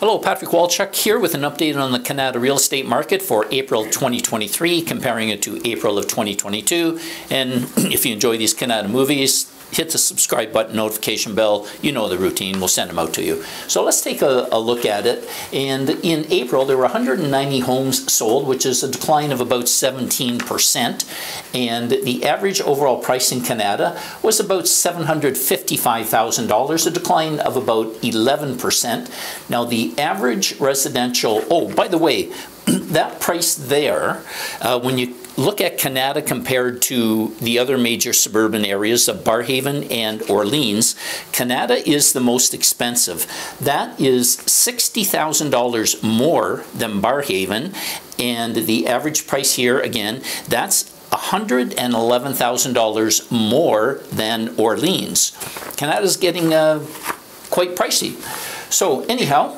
Hello, Patrick Walchuk here with an update on the Kanata real estate market for April 2023, comparing it to April of 2022. And if you enjoy these Kanata movies, hit the subscribe button, notification bell, you know the routine, we'll send them out to you. So let's take a look at it. And in April, there were 190 homes sold, which is a decline of about 17%. And the average overall price in Kanata was about $755,000, a decline of about 11%. Now the average residential, oh, by the way, that price there, when you look at Kanata compared to the other major suburban areas of Barrhaven and Orleans, Kanata is the most expensive. That is $60,000 more than Barrhaven, and the average price here, again, that's $111,000 more than Orleans. Kanata's getting quite pricey. So anyhow,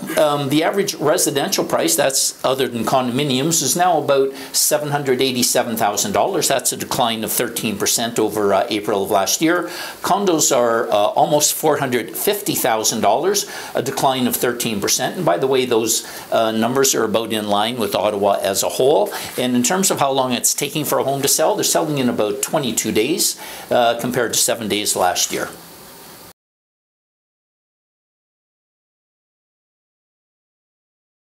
the average residential price, that's other than condominiums, is now about $787,000. That's a decline of 13% over April of last year. Condos are almost $450,000, a decline of 13%. And by the way, those numbers are about in line with Ottawa as a whole. And in terms of how long it's taking for a home to sell, they're selling in about 22 days compared to 7 days last year.